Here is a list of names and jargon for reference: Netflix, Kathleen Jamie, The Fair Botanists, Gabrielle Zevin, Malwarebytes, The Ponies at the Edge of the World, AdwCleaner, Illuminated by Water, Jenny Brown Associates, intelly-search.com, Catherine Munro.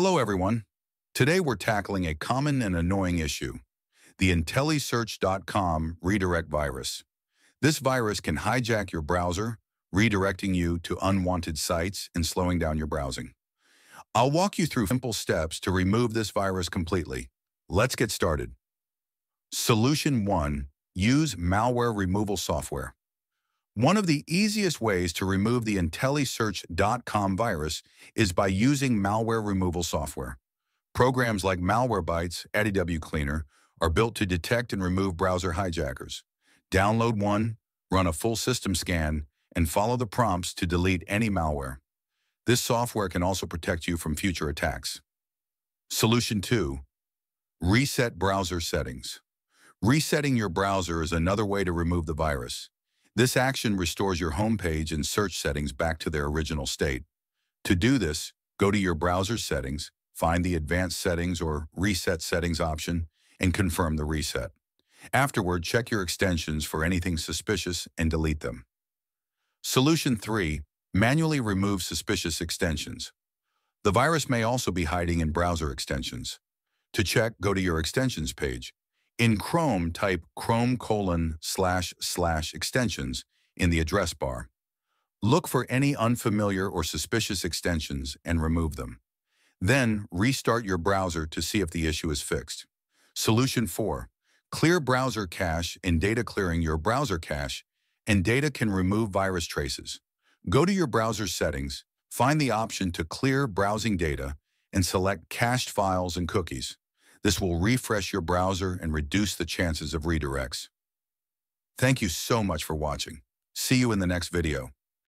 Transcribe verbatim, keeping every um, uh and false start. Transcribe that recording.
Hello everyone. Today we're tackling a common and annoying issue, the intelly search dot com redirect virus. This virus can hijack your browser, redirecting you to unwanted sites and slowing down your browsing. I'll walk you through simple steps to remove this virus completely. Let's get started. Solution one, use malware removal software. One of the easiest ways to remove the intelly search dot com virus is by using malware removal software. Programs like Malwarebytes, AdwCleaner are built to detect and remove browser hijackers. Download one, run a full system scan, and follow the prompts to delete any malware. This software can also protect you from future attacks. Solution two, reset browser settings. Resetting your browser is another way to remove the virus. This action restores your home page and search settings back to their original state. To do this, go to your browser settings, find the Advanced Settings or Reset Settings option, and confirm the reset. Afterward, check your extensions for anything suspicious and delete them. Solution three, manually remove suspicious extensions. The virus may also be hiding in browser extensions. To check, go to your extensions page. In Chrome, type Chrome colon slash slash extensions in the address bar. Look for any unfamiliar or suspicious extensions and remove them. Then restart your browser to see if the issue is fixed. Solution four, clear browser cache and data. Clearing your browser cache and data can remove virus traces. Go to your browser settings, find the option to clear browsing data, and select cached files and cookies. This will refresh your browser and reduce the chances of redirects. Thank you so much for watching. See you in the next video.